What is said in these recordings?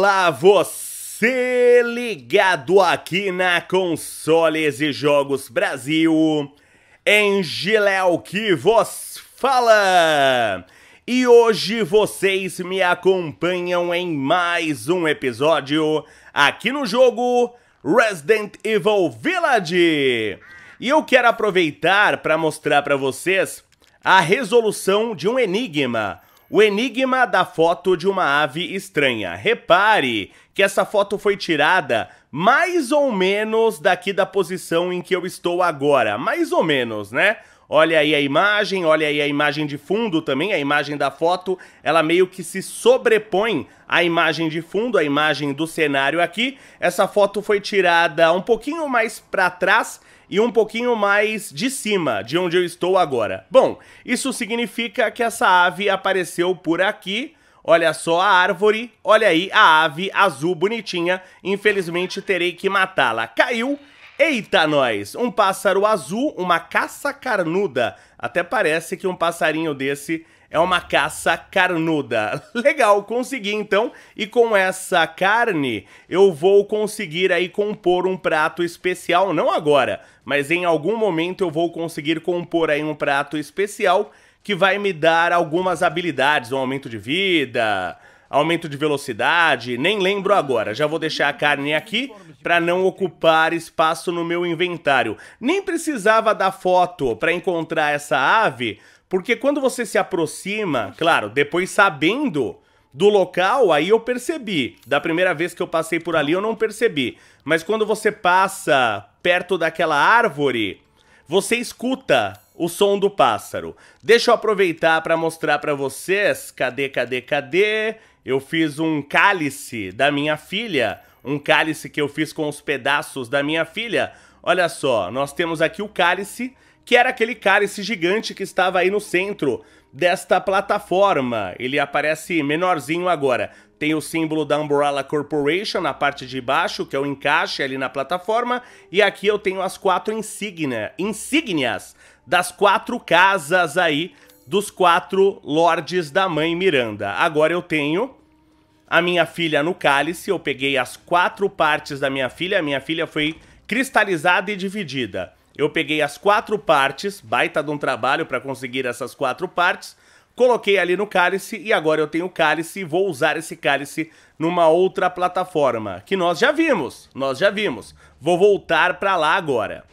Olá, você ligado aqui na Consoles e Jogos Brasil, Angelel que vos fala! E hoje vocês me acompanham em mais um episódio aqui no jogo Resident Evil Village. E eu quero aproveitar para mostrar para vocês a resolução de um enigma. O enigma da foto de uma ave estranha. Repare que essa foto foi tirada mais ou menos daqui da posição em que eu estou agora. Mais ou menos, né? Olha aí a imagem, olha aí a imagem de fundo também, a imagem da foto. Ela meio que se sobrepõe à imagem de fundo, à imagem do cenário aqui. Essa foto foi tirada um pouquinho mais para trás e um pouquinho mais de cima, de onde eu estou agora. Bom, isso significa que essa ave apareceu por aqui. Olha só a árvore, olha aí a ave azul bonitinha. Infelizmente terei que matá-la. Caiu. Eita nós, um pássaro azul, uma caça carnuda. Até parece que um passarinho desse é uma caça carnuda. Legal, consegui então. E com essa carne, eu vou conseguir aí compor um prato especial. Não agora, mas em algum momento eu vou conseguir compor aí um prato especial que vai me dar algumas habilidades. Um aumento de vida, aumento de velocidade, nem lembro agora. Já vou deixar a carne aqui para não ocupar espaço no meu inventário. Nem precisava da foto para encontrar essa ave, porque quando você se aproxima, claro, depois sabendo do local, aí eu percebi. Da primeira vez que eu passei por ali, eu não percebi. Mas quando você passa perto daquela árvore, você escuta o som do pássaro. Deixa eu aproveitar para mostrar para vocês. Cadê? Eu fiz um cálice da minha filha. Um cálice que eu fiz com os pedaços da minha filha. Olha só, nós temos aqui o cálice, que era aquele cálice gigante que estava aí no centro desta plataforma. Ele aparece menorzinho agora. Tem o símbolo da Umbrella Corporation na parte de baixo, que é o encaixe ali na plataforma. E aqui eu tenho as quatro insígnias das quatro casas aí, dos quatro lordes da Mãe Miranda. Agora eu tenho a minha filha no cálice. Eu peguei as quatro partes da minha filha. A minha filha foi cristalizada e dividida. Eu peguei as quatro partes, baita de um trabalho para conseguir essas quatro partes, coloquei ali no cálice e agora eu tenho o cálice e vou usar esse cálice numa outra plataforma, que nós já vimos. Vou voltar para lá agora.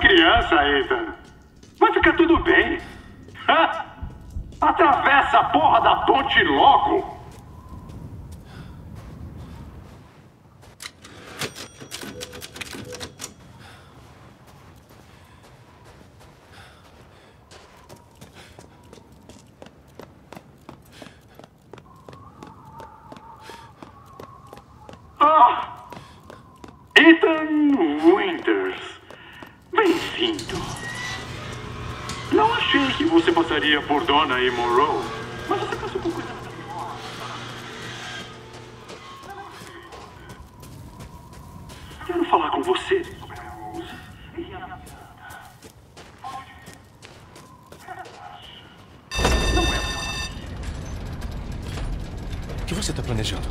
Criança, Ethan. Vai ficar tudo bem. Atravessa a porra da ponte logo. Por Dona e Moreau, mas você passou por coisa muito pior. Quero falar com você. O que você está planejando?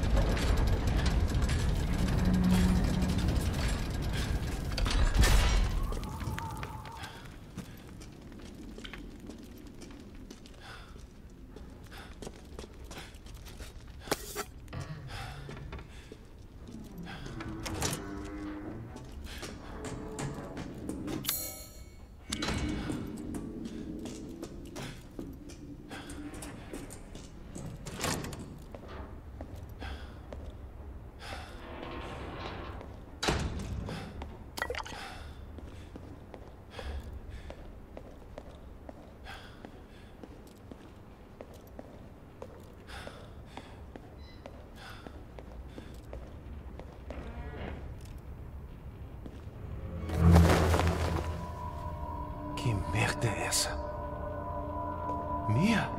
Mia?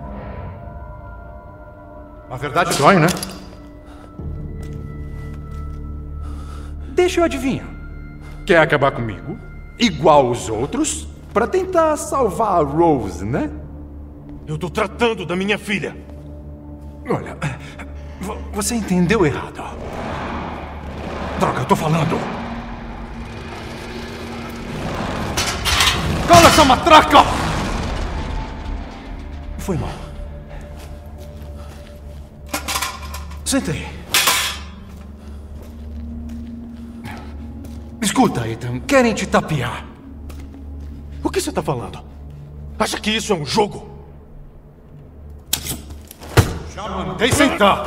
Na verdade dói, né? Deixa eu adivinhar. Quer acabar comigo? Igual os outros? Pra tentar salvar a Rose, né? Eu tô tratando da minha filha. Olha, você entendeu errado. Droga, eu tô falando. Cala essa matraca! Foi mal. Sentei. Escuta, Ethan, querem te tapear. O que você tá falando? Acha que isso é um jogo? Já mandei sentar!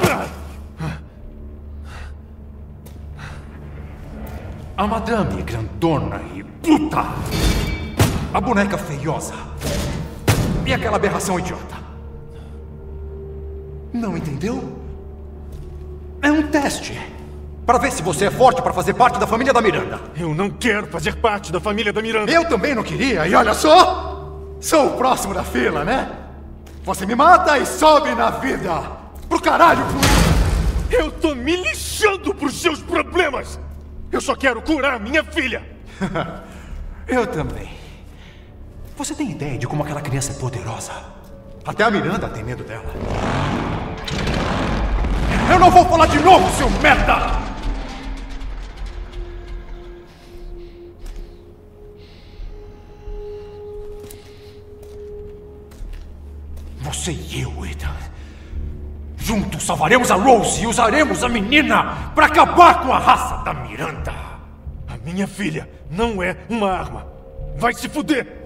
A madame grandona e puta! A boneca feiosa! E aquela aberração idiota! Não entendeu? É um teste! Pra ver se você é forte pra fazer parte da família da Miranda! Eu não quero fazer parte da família da Miranda! Eu também não queria, e olha só! Sou o próximo da fila, né? Você me mata e sobe na vida! Pro caralho, por... Eu tô me lixando pros seus problemas! Eu só quero curar minha filha! Eu também. Você tem ideia de como aquela criança é poderosa? Até a Miranda tem medo dela. Eu não vou falar de novo, seu merda! Você e eu, Ethan. Juntos salvaremos a Rose e usaremos a menina pra acabar com a raça da Miranda. A minha filha não é uma arma. Vai se fuder!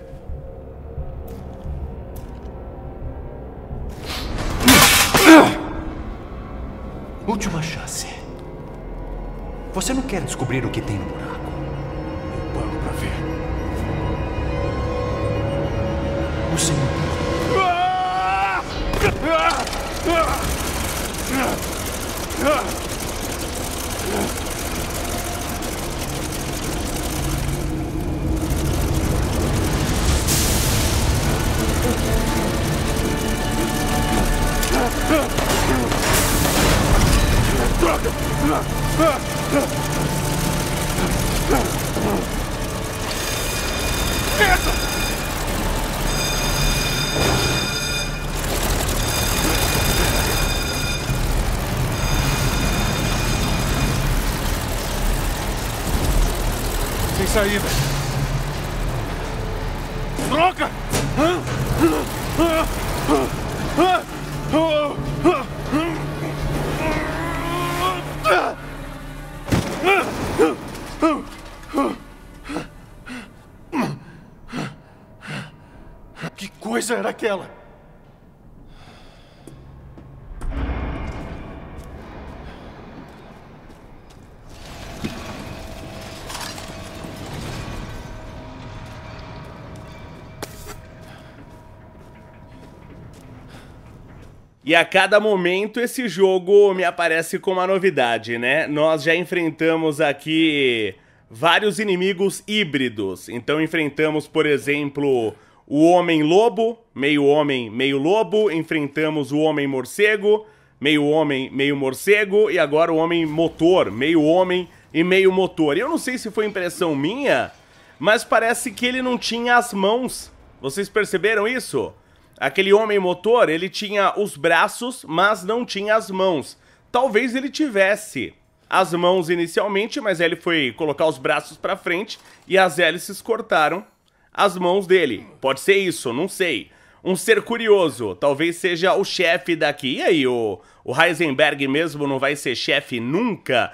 Última chance. Você não quer descobrir o que tem no buraco? Eu paro pra ver. O Senhor... saída. Droga! Que coisa era aquela? E a cada momento esse jogo me aparece com uma novidade, né? Nós já enfrentamos aqui vários inimigos híbridos. Então enfrentamos, por exemplo, o Homem-Lobo, meio homem, meio lobo. Enfrentamos o Homem-Morcego, meio homem, meio morcego. E agora o Homem-Motor, meio homem e meio motor. E eu não sei se foi impressão minha, mas parece que ele não tinha as mãos. Vocês perceberam isso? Aquele homem motor, ele tinha os braços, mas não tinha as mãos. Talvez ele tivesse as mãos inicialmente, mas aí ele foi colocar os braços pra frente e as hélices cortaram as mãos dele. Pode ser isso, não sei. Um ser curioso, talvez seja o chefe daqui. E aí, o Heisenberg mesmo não vai ser chefe nunca?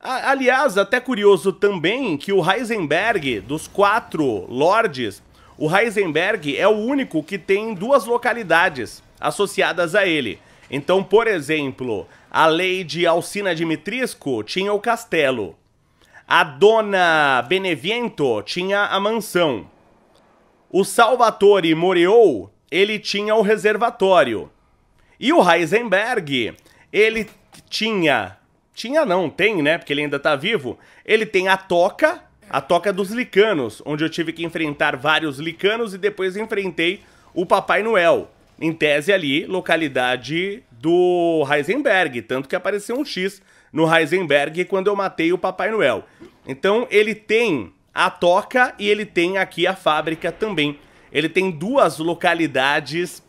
Aliás, até curioso também que o Heisenberg, dos 4 lords... O Heisenberg é o único que tem 2 localidades associadas a ele. Então, por exemplo, a Lady Alcina Dimitrescu tinha o castelo. A Dona Beneviento tinha a mansão. O Salvatore Moreau, ele tinha o reservatório. E o Heisenberg, ele tinha... Tinha não, tem, né? Porque ele ainda tá vivo. Ele tem a toca... A toca dos licanos, onde eu tive que enfrentar vários licanos e depois enfrentei o Papai Noel. em tese ali, localidade do Heisenberg, tanto que apareceu um X no Heisenberg quando eu matei o Papai Noel. Então ele tem a toca e ele tem aqui a fábrica também. Ele tem duas localidades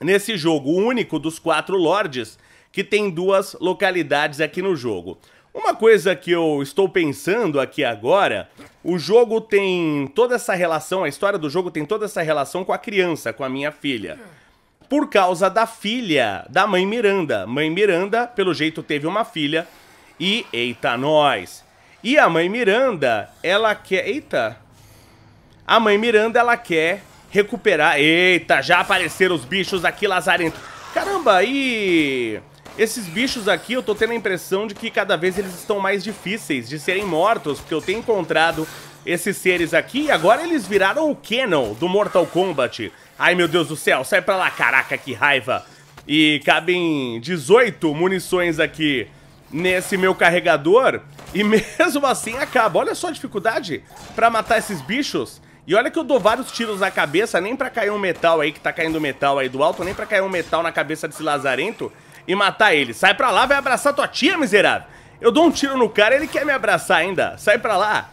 nesse jogo, o único dos quatro lords que tem duas localidades aqui no jogo. Uma coisa que eu estou pensando aqui agora, o jogo tem toda essa relação, a história do jogo tem toda essa relação com a criança, com a minha filha. Por causa da filha da Mãe Miranda. Mãe Miranda, pelo jeito, teve uma filha e... Eita, nós! E a Mãe Miranda, ela quer... Eita! A Mãe Miranda, ela quer recuperar... Eita, já apareceram os bichos aqui lazarentos. Caramba, e... Esses bichos aqui, eu tô tendo a impressão de que cada vez eles estão mais difíceis de serem mortos, porque eu tenho encontrado esses seres aqui e agora eles viraram o Kano do Mortal Kombat. Ai, meu Deus do céu, sai pra lá, caraca, que raiva. E cabem 18 munições aqui nesse meu carregador e mesmo assim acaba. Olha só a dificuldade pra matar esses bichos. E olha que eu dou vários tiros na cabeça, nem pra cair um metal aí, que tá caindo metal aí do alto, nem pra cair um metal na cabeça desse lazarento e matar ele. Sai pra lá, vai abraçar tua tia, miserável. Eu dou um tiro no cara, ele quer me abraçar ainda. Sai pra lá.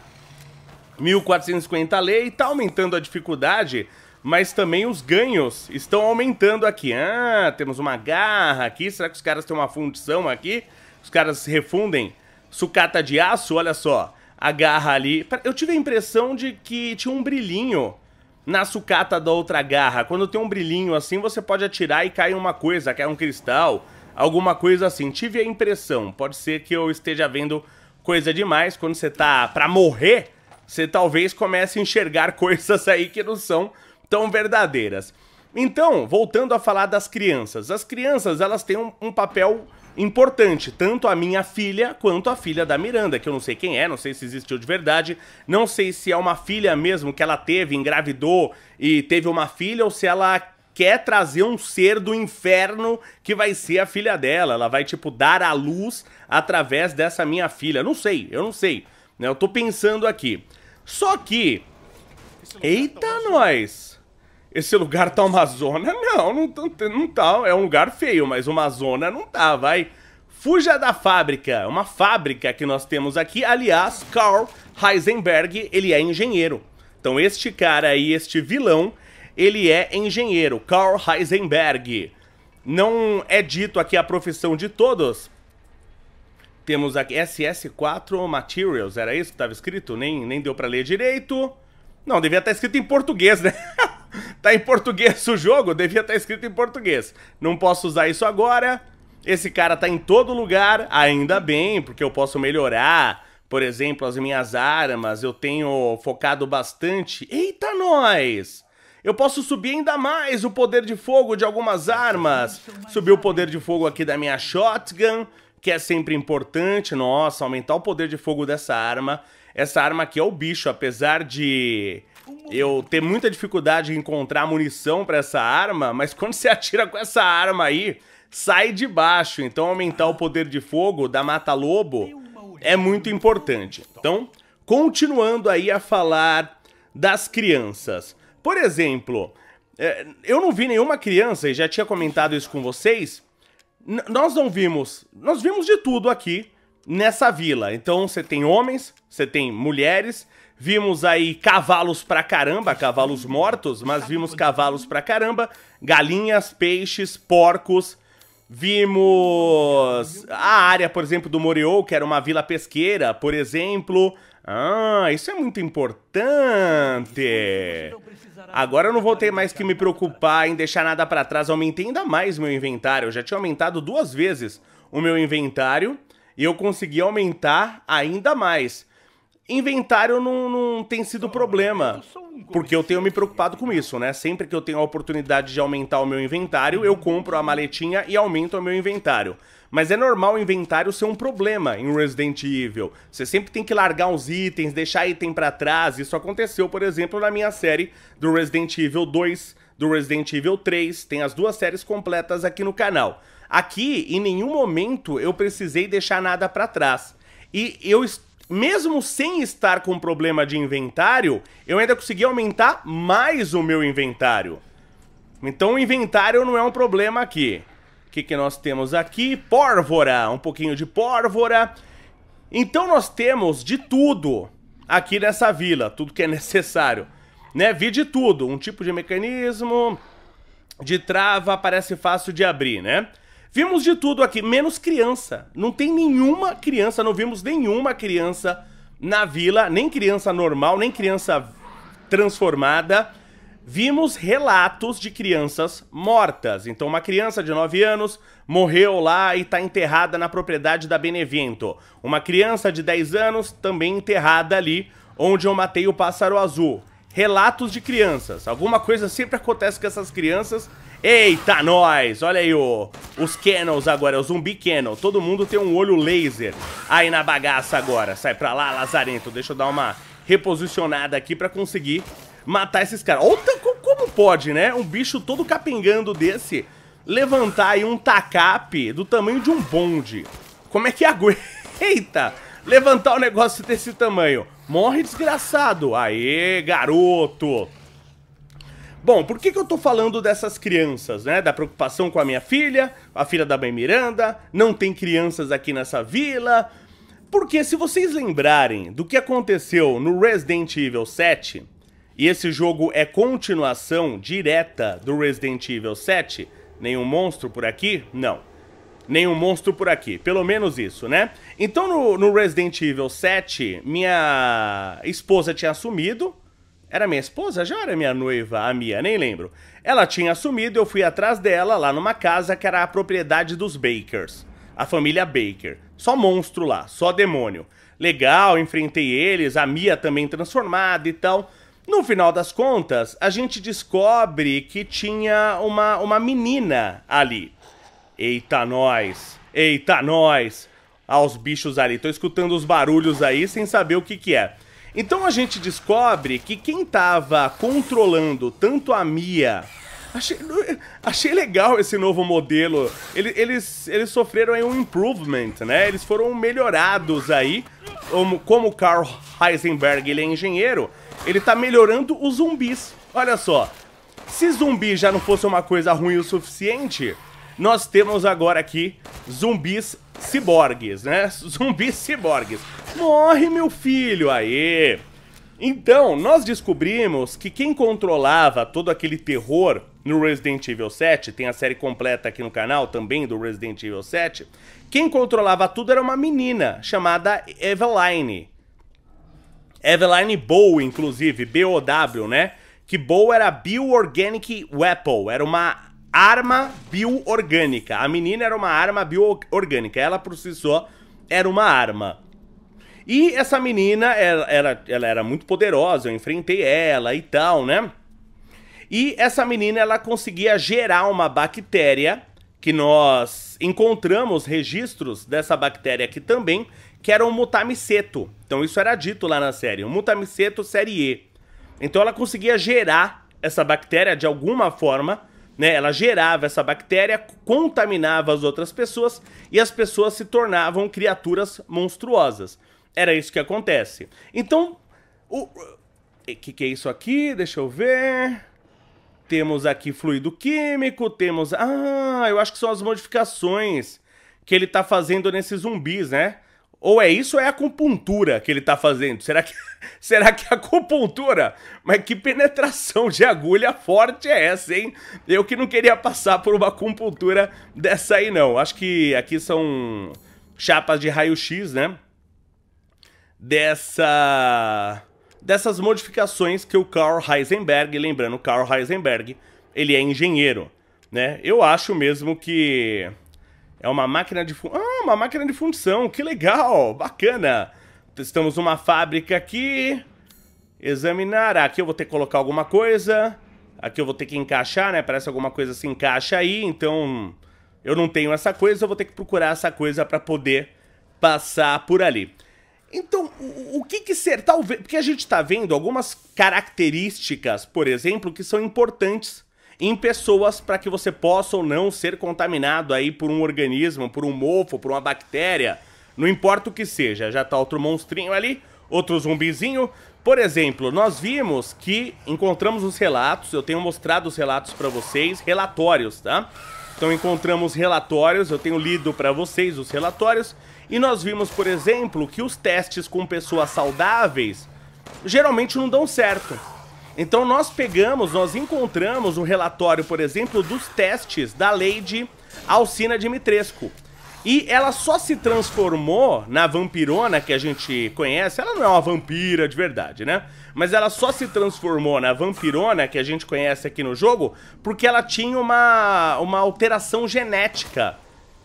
1450 lei, tá aumentando a dificuldade, mas também os ganhos estão aumentando aqui. Ah, temos uma garra aqui. Será que os caras têm uma fundição aqui? Os caras refundem sucata de aço, olha só. A garra ali. Eu tive a impressão de que tinha um brilhinho na sucata da outra garra. Quando tem um brilhinho assim, você pode atirar e cai uma coisa, cai um cristal, alguma coisa assim. Tive a impressão. Pode ser que eu esteja vendo coisa demais. Quando você tá pra morrer, você talvez comece a enxergar coisas aí que não são tão verdadeiras. Então, voltando a falar das crianças. As crianças, elas têm um papel importante, tanto a minha filha quanto a filha da Miranda, que eu não sei quem é, não sei se existiu de verdade, não sei se é uma filha mesmo que ela teve, engravidou e teve uma filha, ou se ela quer trazer um ser do inferno que vai ser a filha dela, ela vai tipo dar à luz através dessa minha filha, não sei, eu não sei, né? Eu tô pensando aqui, só que, eita nós, esse lugar tá uma zona? Não, não tá. É um lugar feio, mas uma zona não tá, vai. Fuja da fábrica. Uma fábrica que nós temos aqui. Aliás, Carl Heisenberg, ele é engenheiro. Então este cara aí, este vilão, ele é engenheiro. Carl Heisenberg. Não é dito aqui a profissão de todos. Temos aqui SS4 Materials. Era isso que estava escrito? Nem deu pra ler direito. Não, devia estar escrito em português, né? Tá em português o jogo, devia estar escrito em português. Não posso usar isso agora. Esse cara tá em todo lugar, ainda bem, porque eu posso melhorar, por exemplo, as minhas armas. Eu tenho focado bastante. Eita, nós! Eu posso subir ainda mais o poder de fogo de algumas armas. Subir o poder de fogo aqui da minha shotgun, que é sempre importante. Nossa, aumentar o poder de fogo dessa arma. Essa arma aqui é o bicho, apesar de... eu tenho muita dificuldade em encontrar munição pra essa arma, mas quando você atira com essa arma aí, sai de baixo. Então aumentar o poder de fogo da mata-lobo é muito importante. Então, continuando aí a falar das crianças. Por exemplo, eu não vi nenhuma criança, e já tinha comentado isso com vocês, nós não vimos, nós vimos de tudo aqui nessa vila. Então você tem homens, você tem mulheres... Vimos aí cavalos pra caramba, cavalos mortos, mas vimos cavalos pra caramba, galinhas, peixes, porcos. Vimos a área, por exemplo, do Moreau, que era uma vila pesqueira, por exemplo. Ah, isso é muito importante. Agora eu não vou ter mais que me preocupar em deixar nada pra trás. Aumentei ainda mais meu inventário, eu já tinha aumentado 2 vezes o meu inventário e eu consegui aumentar ainda mais. Inventário não tem sido problema, porque eu tenho me preocupado com isso, né? Sempre que eu tenho a oportunidade de aumentar o meu inventário, eu compro a maletinha e aumento o meu inventário. Mas é normal o inventário ser um problema em Resident Evil. Você sempre tem que largar uns itens, deixar item pra trás. Isso aconteceu, por exemplo, na minha série do Resident Evil 2, do Resident Evil 3. Tem as 2 séries completas aqui no canal. Aqui, em nenhum momento, eu precisei deixar nada pra trás. E eu estou... mesmo sem estar com problema de inventário, eu ainda consegui aumentar mais o meu inventário. Então o inventário não é um problema aqui. O que, que nós temos aqui? Pórvora, um pouquinho de pórvora. Então nós temos de tudo aqui nessa vila, tudo que é necessário, né? Vi de tudo, um tipo de mecanismo, de trava, parece fácil de abrir, né? Vimos de tudo aqui, menos criança. Não tem nenhuma criança, não vimos nenhuma criança na vila, nem criança normal, nem criança transformada. Vimos relatos de crianças mortas. Então uma criança de 9 anos morreu lá e está enterrada na propriedade da Beneviento. Uma criança de 10 anos também enterrada ali onde eu matei o pássaro azul. Relatos de crianças. Alguma coisa sempre acontece com essas crianças. Eita, nós! Olha aí os Canons agora, o zumbi Canon. Todo mundo tem um olho laser aí na bagaça agora. Sai pra lá, lazarento. Deixa eu dar uma reposicionada aqui pra conseguir matar esses caras. Olha como pode, né? Um bicho todo capengando desse levantar aí um tacape do tamanho de um bonde. Como é que aguenta? Eita! Levantar um negócio desse tamanho. Morre, desgraçado. Aê, garoto. Bom, por que que eu tô falando dessas crianças, né? Da preocupação com a minha filha, a filha da Mãe Miranda. Não tem crianças aqui nessa vila. Porque se vocês lembrarem do que aconteceu no Resident Evil 7... E esse jogo é continuação direta do Resident Evil 7. Nenhum monstro por aqui? Não. Nenhum monstro por aqui. Pelo menos isso, né? Então no Resident Evil 7, minha esposa tinha assumido. Era minha esposa? Já era minha noiva, a Mia, nem lembro. Ela tinha assumido, eu fui atrás dela lá numa casa que era a propriedade dos Bakers. A família Baker. Só monstro lá, só demônio. Legal, enfrentei eles, a Mia também transformada e tal. No final das contas, a gente descobre que tinha uma menina ali. Eita, nós! Eita, nós! Ah, os bichos ali. Tô escutando os barulhos aí sem saber o que que é. Então a gente descobre que quem tava controlando tanto a Mia... Achei legal esse novo modelo. Eles sofreram aí um improvement, né? Eles foram melhorados aí. Como o Carl Heisenberg, ele é engenheiro... Ele tá melhorando os zumbis. Olha só. Se zumbi já não fosse uma coisa ruim o suficiente, nós temos agora aqui zumbis ciborgues, né? Zumbis ciborgues. Morre, meu filho! Aê! Então, nós descobrimos que quem controlava todo aquele terror no Resident Evil 7, tem a série completa aqui no canal também do Resident Evil 7, quem controlava tudo era uma menina chamada Eveline. Eveline Bow, inclusive, B-O-W, né? Que Bow era Bioorganic Weapon, era uma arma bioorgânica. A menina era uma arma bioorgânica, ela por si só era uma arma. E essa menina, ela era muito poderosa, eu enfrentei ela e tal, né? E essa menina, ela conseguia gerar uma bactéria, que nós encontramos registros dessa bactéria aqui também, que era um Mutamiceto. Então isso era dito lá na série, um Mutamiceto série E. Então ela conseguia gerar essa bactéria de alguma forma, né? Ela gerava essa bactéria, contaminava as outras pessoas e as pessoas se tornavam criaturas monstruosas. Era isso que acontece. Então, que é isso aqui? Deixa eu ver... Temos aqui fluido químico, temos... Ah, eu acho que são as modificações que ele tá fazendo nesses zumbis, né? Ou é isso ou é a acupuntura que ele tá fazendo? Será que é acupuntura? Mas que penetração de agulha forte é essa, hein? Eu que não queria passar por uma acupuntura dessa aí, não. Acho que aqui são chapas de raio-x, né? Dessas modificações que o Carl Heisenberg, lembrando, o Carl Heisenberg, ele é engenheiro, né? Eu acho mesmo que é uma máquina de fundição. Ah, uma máquina de fundição, que legal, bacana. Estamos numa fábrica aqui, examinar, aqui eu vou ter que colocar alguma coisa, aqui eu vou ter que encaixar, né? Parece que alguma coisa se encaixa aí, então eu não tenho essa coisa, eu vou ter que procurar essa coisa para poder passar por ali. Então, o que que ser? Talvez, porque a gente tá vendo algumas características, por exemplo, que são importantes em pessoas para que você possa ou não ser contaminado aí por um organismo, por um mofo, por uma bactéria, não importa o que seja. Já tá outro monstrinho ali, outro zumbizinho, Por exemplo, nós vimos que encontramos os relatos, eu tenho mostrado os relatos pra vocês, relatórios, tá? Então encontramos relatórios, eu tenho lido pra vocês os relatórios, e nós vimos, por exemplo, que os testes com pessoas saudáveis geralmente não dão certo. Então nós encontramos um relatório, por exemplo, dos testes da Lady Alcina Dimitrescu. E ela só se transformou na vampirona que a gente conhece. Ela não é uma vampira de verdade, né? Mas ela só se transformou na vampirona que a gente conhece aqui no jogo porque ela tinha uma alteração genética.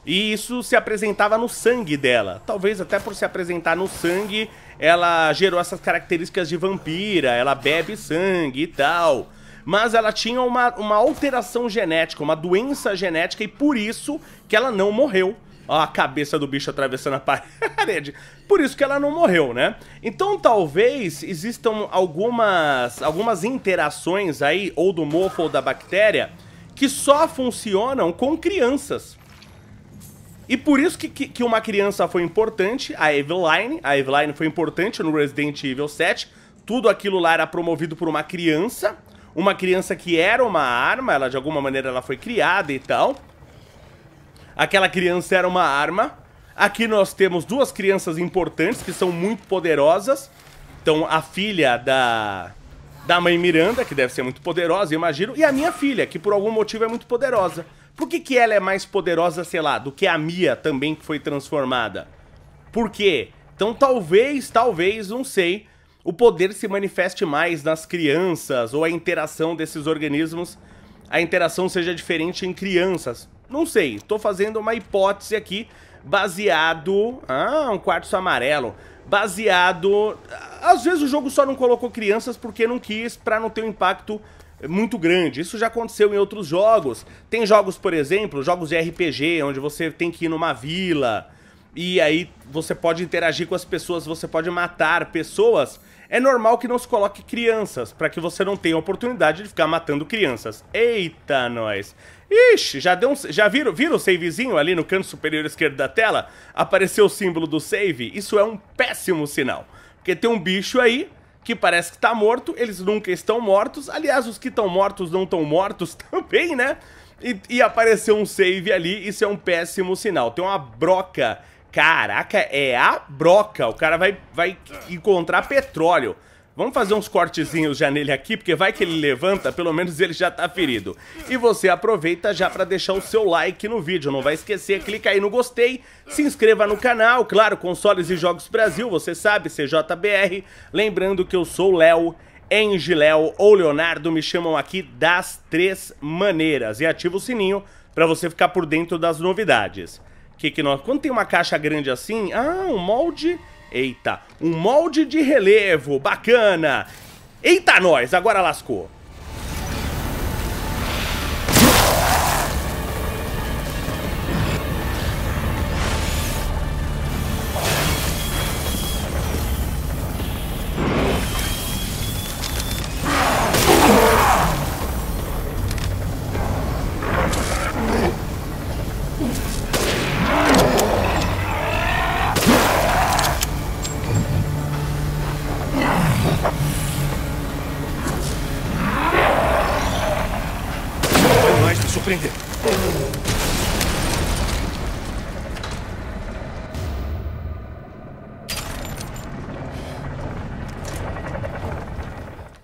E isso se apresentava no sangue dela. Talvez até por se apresentar no sangue, ela gerou essas características de vampira, ela bebe sangue e tal. Mas ela tinha uma alteração genética, uma doença genética, e por isso que ela não morreu. Ó, a cabeça do bicho atravessando a parede. Por isso que ela não morreu, né? Então talvez existam algumas interações aí, ou do mofo ou da bactéria, que só funcionam com crianças. E por isso que uma criança foi importante, a Eveline. A Eveline foi importante no Resident Evil 7. Tudo aquilo lá era promovido por uma criança que era uma arma, ela de alguma maneira ela foi criada e tal. Aquela criança era uma arma. Aqui nós temos duas crianças importantes que são muito poderosas. Então a filha da Mãe Miranda, que deve ser muito poderosa, imagino, e a minha filha, que por algum motivo é muito poderosa. Por que ela é mais poderosa, sei lá, do que a Mia também, que foi transformada? Por quê? Então talvez, não sei, o poder se manifeste mais nas crianças, ou a interação desses organismos, a interação seja diferente em crianças. Não sei, tô fazendo uma hipótese aqui, baseado... Ah, um quartzo amarelo. Baseado... Às vezes o jogo só não colocou crianças porque não quis, pra não ter um impacto muito grande. Isso já aconteceu em outros jogos. Tem jogos, por exemplo, jogos de RPG, onde você tem que ir numa vila e aí você pode interagir com as pessoas, você pode matar pessoas. É normal que não se coloque crianças, para que você não tenha a oportunidade de ficar matando crianças. Eita, nós! Ixi, já viram o savezinho ali no canto superior esquerdo da tela? Apareceu o símbolo do save. Isso é um péssimo sinal, porque tem um bicho aí que parece que tá morto, eles nunca estão mortos. Aliás, os que estão mortos não estão mortos também, né? E apareceu um save ali, isso é um péssimo sinal. Tem uma broca. Caraca, é a broca. O cara vai encontrar petróleo. Vamos fazer uns cortezinhos já nele aqui, porque vai que ele levanta, pelo menos ele já tá ferido. E você aproveita já pra deixar o seu like no vídeo, não vai esquecer, clica aí no gostei, se inscreva no canal, claro, Consoles e Jogos Brasil, você sabe, CJBR, lembrando que eu sou o Léo, Engiléo ou Leonardo, me chamam aqui das três maneiras, e ativa o sininho pra você ficar por dentro das novidades. Quando tem uma caixa grande assim, um molde... Eita, um molde de relevo, bacana. Eita, nós, agora lascou.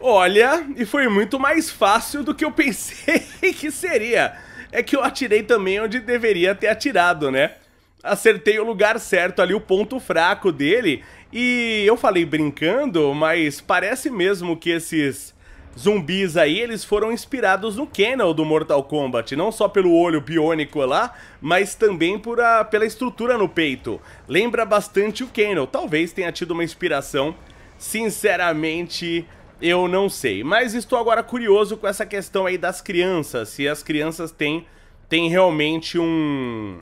Olha, e foi muito mais fácil do que eu pensei que seria. É que eu atirei também onde deveria ter atirado, né? Acertei o lugar certo ali, o ponto fraco dele. E eu falei brincando, mas parece mesmo que esses zumbis aí, eles foram inspirados no Kano do Mortal Kombat. Não só pelo olho biônico lá, mas também pela estrutura no peito. Lembra bastante o Kano. Talvez tenha tido uma inspiração, sinceramente... Eu não sei, mas estou agora curioso com essa questão aí das crianças, se as crianças têm realmente um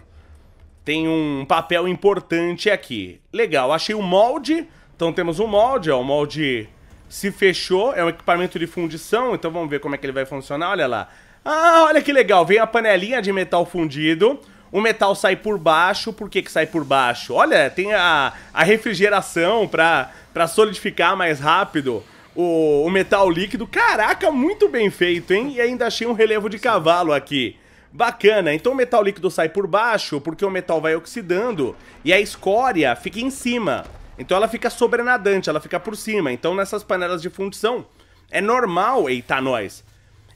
papel importante aqui. Legal, achei o molde, então temos um molde, ó, o molde se fechou, é um equipamento de fundição, então vamos ver como é que ele vai funcionar, olha lá. Ah, olha que legal, vem a panelinha de metal fundido, O metal sai por baixo. Por que que sai por baixo? Olha, tem a refrigeração pra solidificar mais rápido o metal líquido. Caraca, muito bem feito, hein? E ainda achei um relevo de cavalo aqui. Bacana, então o metal líquido sai por baixo porque o metal vai oxidando e a escória fica em cima. Então ela fica sobrenadante, ela fica por cima. Então nessas panelas de fundição é normal, eita nós,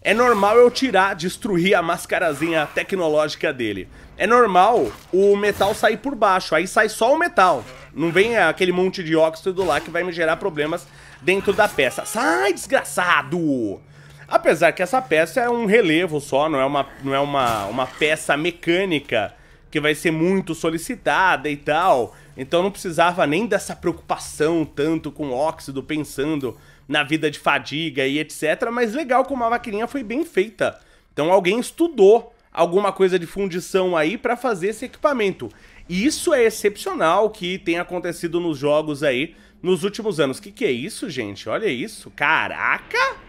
é normal eu tirar, destruir a mascarazinha tecnológica dele. É normal o metal sair por baixo, aí sai só o metal. Não vem aquele monte de óxido lá que vai me gerar problemas dentro da peça. Sai, desgraçado! Apesar que essa peça é um relevo só, não é uma peça mecânica que vai ser muito solicitada e tal. Então não precisava nem dessa preocupação tanto com óxido, pensando na vida de fadiga e etc. Mas legal como a maquininha foi bem feita. Então alguém estudou alguma coisa de fundição aí pra fazer esse equipamento. E isso é excepcional que tem acontecido nos jogos aí nos últimos anos. Que é isso, gente? Olha isso. Caraca!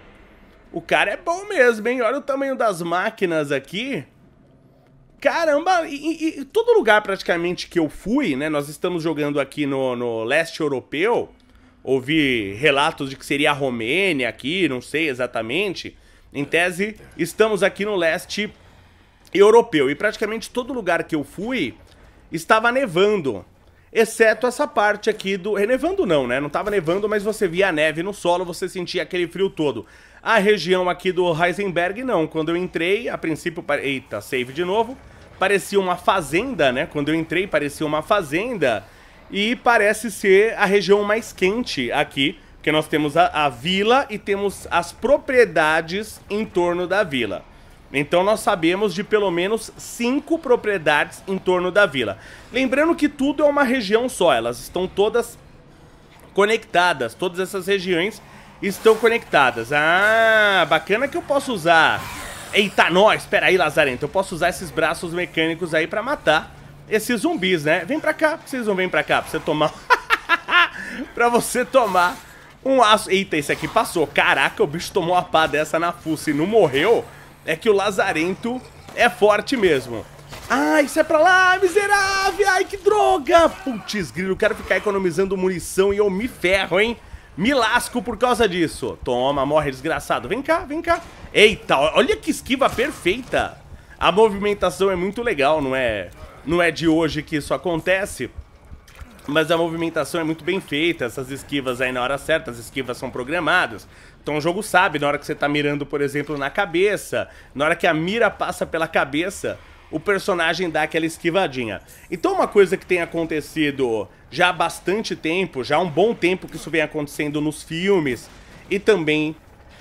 O cara é bom mesmo, hein? Olha o tamanho das máquinas aqui. Caramba! E todo lugar praticamente que eu fui, né? Nós estamos jogando aqui no leste europeu. Ouvi relatos de que seria a Romênia aqui, não sei exatamente. Em tese, estamos aqui no leste europeu. E praticamente todo lugar que eu fui estava nevando, exceto essa parte aqui do... Nevando não, né? Não estava nevando, mas você via a neve no solo, você sentia aquele frio todo. A região aqui do Heisenberg não, quando eu entrei, a princípio... Eita, save de novo. Parecia uma fazenda, né? Quando eu entrei parecia uma fazenda e parece ser a região mais quente aqui, porque nós temos a vila e temos as propriedades em torno da vila. Então nós sabemos de pelo menos 5 propriedades em torno da vila. Lembrando que tudo é uma região só, elas estão todas conectadas, todas essas regiões estão conectadas. Ah, bacana que eu posso usar... Eita, nós! Pera aí, Lazarento, eu posso usar esses braços mecânicos aí pra matar esses zumbis, né? Vem pra cá, vocês não vêm pra cá pra você tomar... pra você tomar um aço... Eita, esse aqui passou. Caraca, o bicho tomou uma pá dessa na fuça e não morreu... É que o Lazarento é forte mesmo. Ai, isso é pra lá, miserável! Ai, que droga! Putz, grilo, eu quero ficar economizando munição e eu me ferro, hein? Me lasco por causa disso. Toma, morre, desgraçado. Vem cá, vem cá. Eita, olha que esquiva perfeita. A movimentação é muito legal, não é de hoje que isso acontece. Mas a movimentação é muito bem feita, essas esquivas aí na hora certa, as esquivas são programadas. Então o jogo sabe, na hora que você tá mirando, por exemplo, na cabeça, na hora que a mira passa pela cabeça, o personagem dá aquela esquivadinha. Então uma coisa que tem acontecido já há bastante tempo, já há um bom tempo que isso vem acontecendo nos filmes e também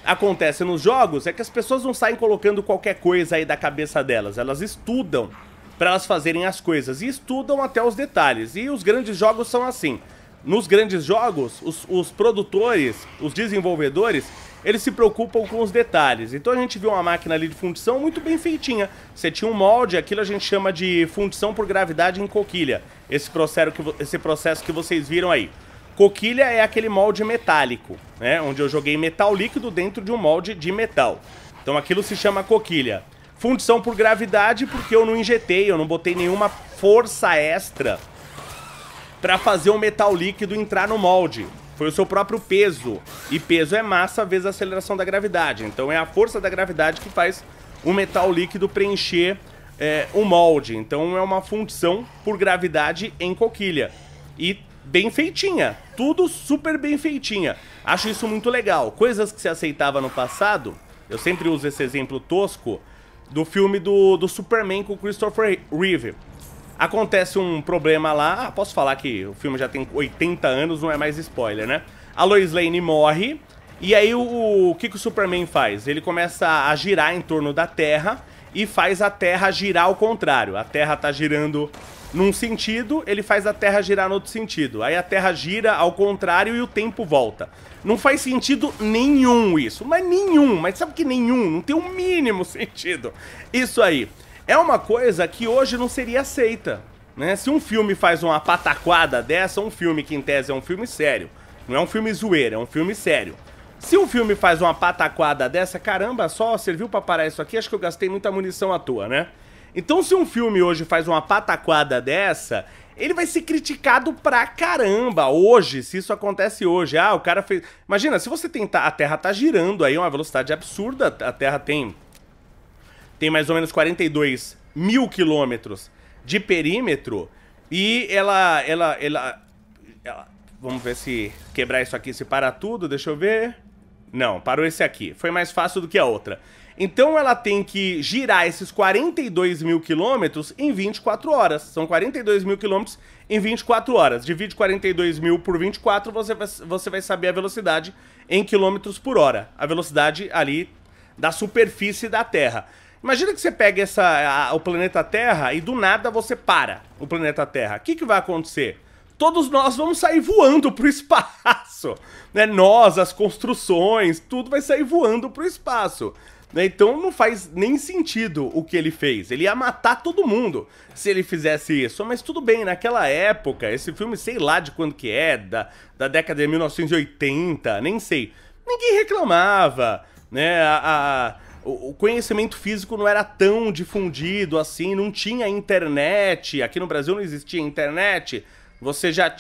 acontece nos jogos, é que as pessoas não saem colocando qualquer coisa aí da cabeça delas, elas estudam para elas fazerem as coisas, e estudam até os detalhes, e os grandes jogos são assim. Nos grandes jogos, os produtores, os desenvolvedores, eles se preocupam com os detalhes. Então a gente viu uma máquina ali de fundição muito bem feitinha. Você tinha um molde, aquilo a gente chama de fundição por gravidade em coquilha, esse processo que vocês viram aí. Coquilha é aquele molde metálico, né, onde eu joguei metal líquido dentro de um molde de metal. Então aquilo se chama coquilha. Fundição por gravidade porque eu não injetei, eu não botei nenhuma força extra pra fazer o metal líquido entrar no molde. Foi o seu próprio peso. E peso é massa vezes a aceleração da gravidade. Então é a força da gravidade que faz o metal líquido preencher o molde. Então é uma fundição por gravidade em coquilha. E bem feitinha. Tudo super bem feitinha. Acho isso muito legal. Coisas que se aceitava no passado, eu sempre uso esse exemplo tosco, do filme do Superman com Christopher Reeve. Acontece um problema lá... Ah, posso falar que o filme já tem 80 anos, não é mais spoiler, né? A Lois Lane morre, e aí o que o Superman faz? Ele começa a girar em torno da Terra e faz a Terra girar ao contrário. A Terra tá girando num sentido, ele faz a Terra girar no outro sentido. Aí a Terra gira ao contrário e o tempo volta. Não faz sentido nenhum isso, mas nenhum, mas sabe que nenhum, não tem o mínimo sentido. Isso aí é uma coisa que hoje não seria aceita, né? Se um filme faz uma pataquada dessa, um filme que em tese é um filme sério, não é um filme zoeira, é um filme sério. Se um filme faz uma pataquada dessa, caramba, só serviu pra parar isso aqui, acho que eu gastei muita munição à toa, né? Então se um filme hoje faz uma pataquada dessa, ele vai ser criticado pra caramba hoje, se isso acontece hoje. Ah, o cara fez... Imagina, se você tentar... A Terra tá girando aí a uma velocidade absurda. A Terra tem mais ou menos 42 mil quilômetros de perímetro. E ela... Vamos ver se quebrar isso aqui, se para tudo. Deixa eu ver... Não, parou esse aqui. Foi mais fácil do que a outra. Então ela tem que girar esses 42 mil quilômetros em 24 horas. São 42 mil quilômetros em 24 horas. Divide 42 mil por 24, você vai saber a velocidade em quilômetros por hora. A velocidade ali da superfície da Terra. Imagina que você pega o planeta Terra e do nada você para o planeta Terra. O que vai acontecer? Todos nós vamos sair voando pro espaço, né? Nós, as construções, tudo vai sair voando pro espaço, né? Então não faz nem sentido o que ele fez. Ele ia matar todo mundo se ele fizesse isso. Mas tudo bem, naquela época, esse filme, sei lá de quando que é, da década de 1980, nem sei. Ninguém reclamava, né? O conhecimento físico não era tão difundido assim, não tinha internet. Aqui no Brasil não existia internet. Você já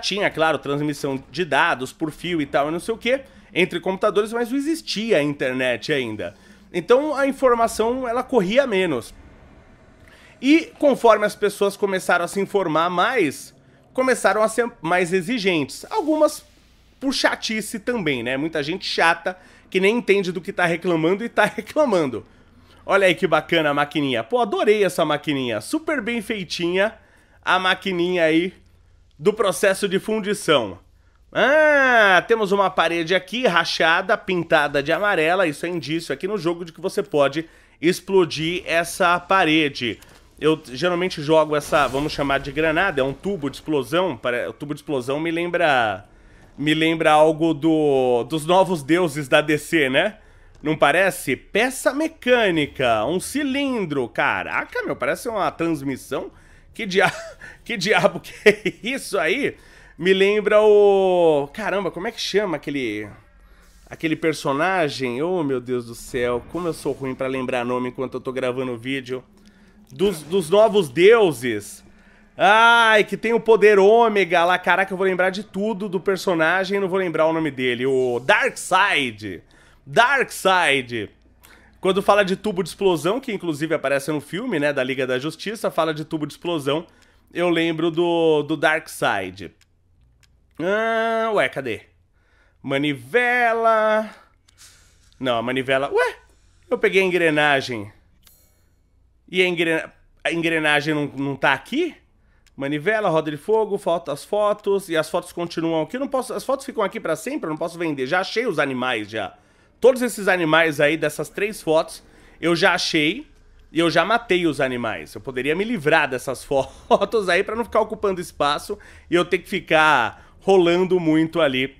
tinha, claro, transmissão de dados por fio e tal, e não sei o que, entre computadores, mas não existia a internet ainda. Então a informação, ela corria menos. E conforme as pessoas começaram a se informar mais, começaram a ser mais exigentes. Algumas por chatice também, né? Muita gente chata, que nem entende do que tá reclamando e tá reclamando. Olha aí que bacana a maquininha. Pô, adorei essa maquininha, super bem feitinha. A maquininha aí do processo de fundição. Ah, temos uma parede aqui rachada, pintada de amarela. Isso é indício aqui no jogo de que você pode explodir essa parede. Eu geralmente jogo essa, vamos chamar de granada, é um tubo de explosão. O tubo de explosão me lembra algo dos novos deuses da DC, né? Não parece? Peça mecânica, um cilindro. Caraca, meu, parece uma transmissão. Que diabo que é isso aí? Me lembra o... Caramba, como é que chama aquele personagem? Oh, meu Deus do céu, como eu sou ruim pra lembrar nome enquanto eu tô gravando o vídeo. Dos novos deuses. Ai, que tem o poder ômega lá. Caraca, eu vou lembrar de tudo do personagem e não vou lembrar o nome dele. O Darkseid. Darkseid. Quando fala de tubo de explosão, que inclusive aparece no filme, né, da Liga da Justiça, fala de tubo de explosão, eu lembro do Darkseid. Ah, ué, cadê? Manivela... Não, a manivela... Ué, eu peguei a engrenagem. E a engrenagem não tá aqui? Manivela, roda de fogo, falta as fotos, e as fotos continuam aqui. Não posso... As fotos ficam aqui pra sempre, eu não posso vender. Já achei os animais, já. Todos esses animais aí, dessas três fotos, eu já achei e eu já matei os animais. Eu poderia me livrar dessas fotos aí pra não ficar ocupando espaço e eu ter que ficar rolando muito ali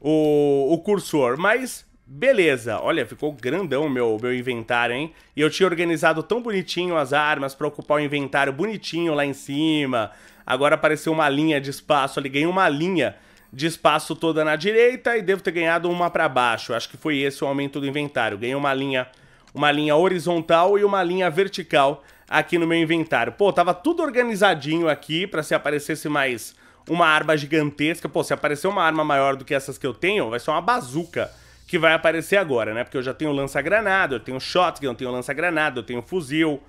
o cursor. Mas, beleza. Olha, ficou grandão o meu inventário, hein? E eu tinha organizado tão bonitinho as armas pra ocupar o inventário bonitinho lá em cima. Agora apareceu uma linha de espaço ali, ganhei uma linha de espaço toda na direita e devo ter ganhado uma para baixo. Acho que foi esse o aumento do inventário. Ganhei uma linha horizontal e uma linha vertical aqui no meu inventário. Pô, tava tudo organizadinho aqui para se aparecesse mais uma arma gigantesca. Pô, se aparecer uma arma maior do que essas que eu tenho, vai ser uma bazuca que vai aparecer agora, né? Porque eu já tenho lança-granada, eu tenho shotgun, eu tenho lança-granada, eu tenho fuzil.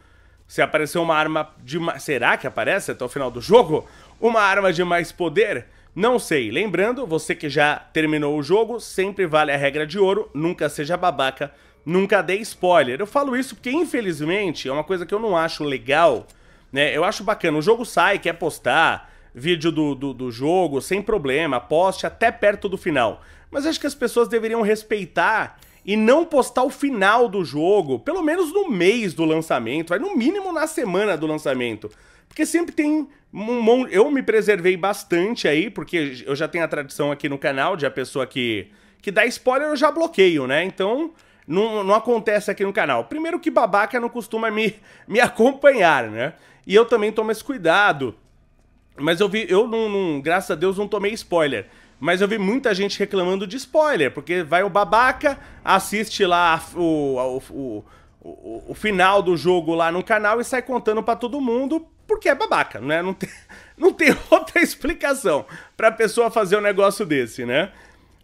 Se aparecer uma arma de... Será que aparece até o final do jogo? Uma arma de mais poder? Não sei. Lembrando, você que já terminou o jogo, sempre vale a regra de ouro, nunca seja babaca, nunca dê spoiler. Eu falo isso porque, infelizmente, é uma coisa que eu não acho legal, né? Eu acho bacana. O jogo sai, quer postar vídeo do jogo, sem problema, poste até perto do final. Mas acho que as pessoas deveriam respeitar e não postar o final do jogo, pelo menos no mês do lançamento, vai no mínimo na semana do lançamento. Porque sempre tem um monte... Eu me preservei bastante aí, porque eu já tenho a tradição aqui no canal de a pessoa que dá spoiler, eu já bloqueio, né? Então, não acontece aqui no canal. Primeiro que babaca não costuma me acompanhar, né? E eu também tomo esse cuidado. Mas eu não, graças a Deus, não tomei spoiler. Mas eu vi muita gente reclamando de spoiler, porque vai o babaca, assiste lá o final do jogo lá no canal e sai contando pra todo mundo porque é babaca, né? Não tem outra explicação pra pessoa fazer um negócio desse, né?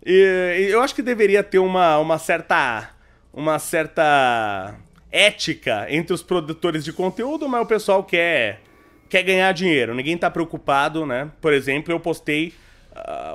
E eu acho que deveria ter uma certa ética entre os produtores de conteúdo, mas o pessoal quer ganhar dinheiro. Ninguém tá preocupado, né? Por exemplo, eu postei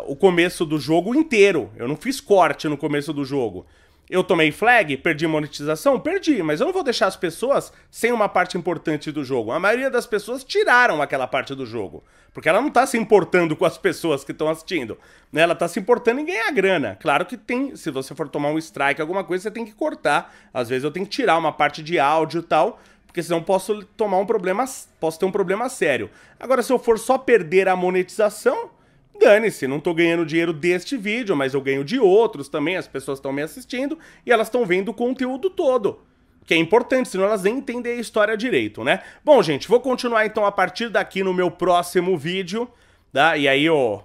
o começo do jogo inteiro. Eu não fiz corte no começo do jogo. Eu tomei flag, perdi monetização? Perdi, mas eu não vou deixar as pessoas sem uma parte importante do jogo. A maioria das pessoas tiraram aquela parte do jogo, porque ela não tá se importando com as pessoas que estão assistindo, né? Ela tá se importando em ganhar grana. Claro que tem, se você for tomar um strike, alguma coisa, você tem que cortar. Às vezes eu tenho que tirar uma parte de áudio e tal, porque senão posso ter um problema sério. Agora, se eu for só perder a monetização, dane-se, não tô ganhando dinheiro deste vídeo, mas eu ganho de outros também, as pessoas estão me assistindo e elas estão vendo o conteúdo todo, que é importante, senão elas nem entendem a história direito, né? Bom, gente, vou continuar então a partir daqui no meu próximo vídeo, tá? E aí eu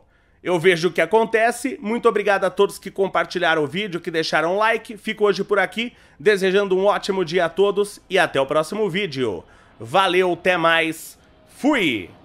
vejo o que acontece. Muito obrigado a todos que compartilharam o vídeo, que deixaram like. Fico hoje por aqui, desejando um ótimo dia a todos e até o próximo vídeo. Valeu, até mais, fui!